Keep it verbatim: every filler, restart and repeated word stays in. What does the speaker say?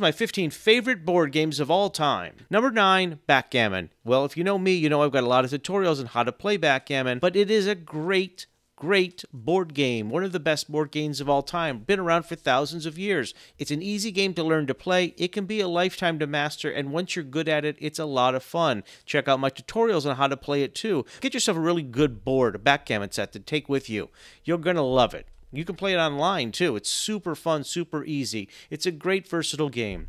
My fifteen favorite board games of all time. Number nine, Backgammon. Well, if you know me, you know I've got a lot of tutorials on how to play Backgammon, but it is a great, great board game. One of the best board games of all time. Been around for thousands of years. It's an easy game to learn to play. It can be a lifetime to master, and once you're good at it, it's a lot of fun. Check out my tutorials on how to play it too. Get yourself a really good board, a Backgammon set to take with you. You're gonna love it. You can play it online, too. It's super fun, super easy. It's a great versatile game.